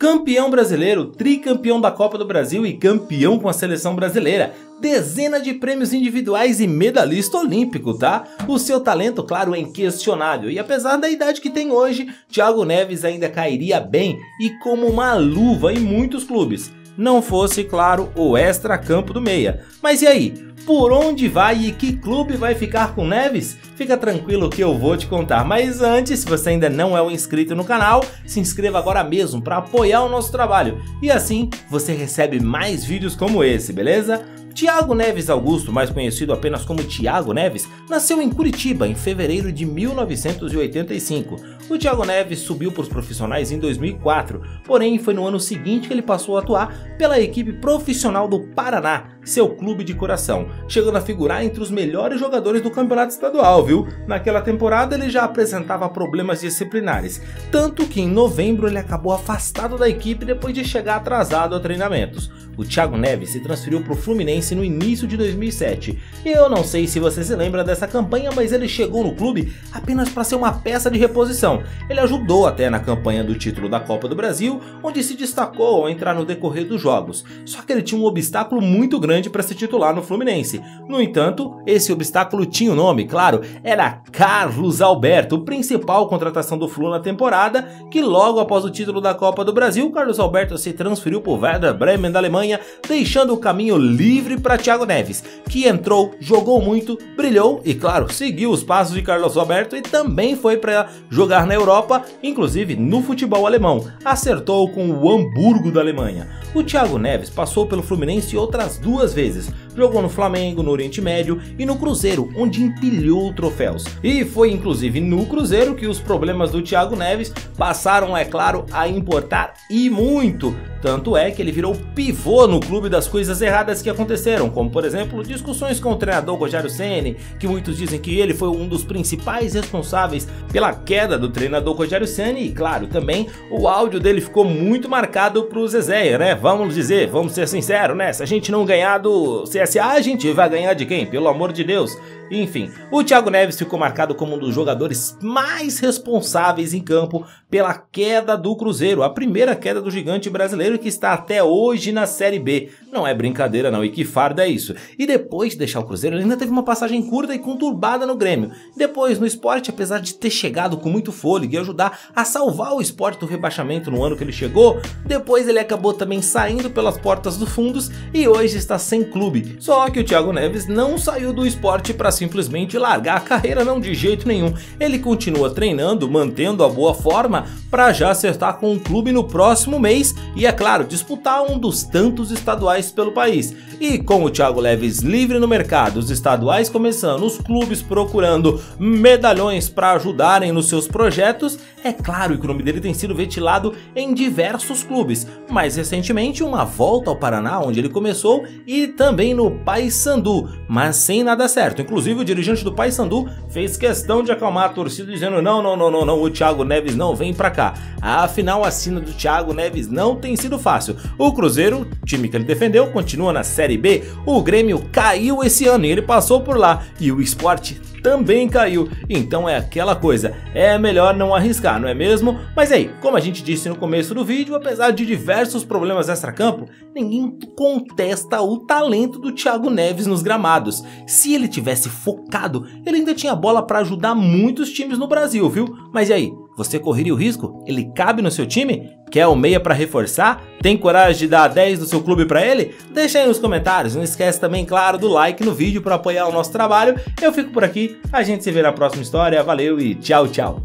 Campeão brasileiro, tricampeão da Copa do Brasil e campeão com a seleção brasileira, dezena de prêmios individuais e medalhista olímpico, tá? O seu talento, claro, é inquestionável, e apesar da idade que tem hoje, Thiago Neves ainda cairia bem e como uma luva em muitos clubes, não fosse, claro, o extra-campo do meia. Mas e aí? Por onde vai e que clube vai ficar com Neves? Fica tranquilo que eu vou te contar, mas antes, se você ainda não é um inscrito no canal, se inscreva agora mesmo para apoiar o nosso trabalho e assim você recebe mais vídeos como esse, beleza? Thiago Neves Augusto, mais conhecido apenas como Thiago Neves, nasceu em Curitiba em fevereiro de 1985. O Thiago Neves subiu para os profissionais em 2004, porém foi no ano seguinte que ele passou a atuar pela equipe profissional do Paraná, seu clube de coração, chegando a figurar entre os melhores jogadores do campeonato estadual, viu? Naquela temporada ele já apresentava problemas disciplinares, tanto que em novembro ele acabou afastado da equipe depois de chegar atrasado a treinamentos. O Thiago Neves se transferiu para o Fluminense no início de 2007. Eu não sei se você se lembra dessa campanha, mas ele chegou no clube apenas para ser uma peça de reposição. Ele ajudou até na campanha do título da Copa do Brasil, onde se destacou ao entrar no decorrer dos jogos. Só que ele tinha um obstáculo muito grande para se titular no Fluminense. No entanto, esse obstáculo tinha um nome, claro, era Carlos Alberto, o principal contratação do Flu na temporada, que logo após o título da Copa do Brasil, Carlos Alberto se transferiu para o Werder Bremen da Alemanha, deixando o caminho livre para Thiago Neves, que entrou, jogou muito, brilhou e, claro, seguiu os passos de Carlos Alberto e também foi para jogar na Europa, inclusive no futebol alemão. Acertou com o Hamburgo da Alemanha. O Thiago Neves passou pelo Fluminense outras duas vezes. Jogou no Flamengo, no Oriente Médio e no Cruzeiro, onde empilhou troféus. E foi inclusive no Cruzeiro que os problemas do Thiago Neves passaram, é claro, a importar e muito. Tanto é que ele virou pivô no clube das coisas erradas que aconteceram, como por exemplo, discussões com o treinador Rogério Ceni, que muitos dizem que ele foi um dos principais responsáveis pela queda do treinador Rogério Ceni e, claro, também o áudio dele ficou muito marcado pro Zezé, né? Vamos dizer, vamos ser sinceros, né? Se a gente não ganhar do CSA, a gente vai ganhar de quem? Pelo amor de Deus! Enfim, o Thiago Neves ficou marcado como um dos jogadores mais responsáveis em campo pela queda do Cruzeiro, a primeira queda do gigante brasileiro que está até hoje na Série B. Não é brincadeira não, e que farda é isso. E depois de deixar o Cruzeiro, ele ainda teve uma passagem curta e conturbada no Grêmio. Depois, no Sport, apesar de ter chegado com muito fôlego e ajudar a salvar o Sport do rebaixamento no ano que ele chegou, depois ele acabou também saindo pelas portas dos fundos e hoje está sem clube. Só que o Thiago Neves não saiu do Sport para simplesmente largar a carreira, não, de jeito nenhum. Ele continua treinando, mantendo a boa forma para já acertar com o clube no próximo mês e, é claro, disputar um dos tantos estaduais pelo país. E com o Thiago Neves livre no mercado, os estaduais começando, os clubes procurando medalhões para ajudarem nos seus projetos, é claro que o nome dele tem sido ventilado em diversos clubes, mais recentemente uma volta ao Paraná, onde ele começou, e também no Paysandu, mas sem nada certo. Inclusive, o dirigente do Paysandu fez questão de acalmar a torcida dizendo não, o Thiago Neves não vem pra cá. Afinal, a sina do Thiago Neves não tem sido fácil. O Cruzeiro, time que ele defendeu, continua na Série B. O Grêmio caiu esse ano e ele passou por lá. E o Sport também caiu. Então é aquela coisa, é melhor não arriscar, não é mesmo? Mas aí, como a gente disse no começo do vídeo, apesar de diversos problemas extra-campo, ninguém contesta o talento do Thiago Neves nos gramados. Se ele tivesse focado, ele ainda tinha bola para ajudar muitos times no Brasil, viu? Mas e aí, você correria o risco? Ele cabe no seu time? Quer o meia para reforçar? Tem coragem de dar a 10 do seu clube para ele? Deixa aí nos comentários, não esquece também, claro, do like no vídeo para apoiar o nosso trabalho. Eu fico por aqui, a gente se vê na próxima história, valeu e tchau, tchau!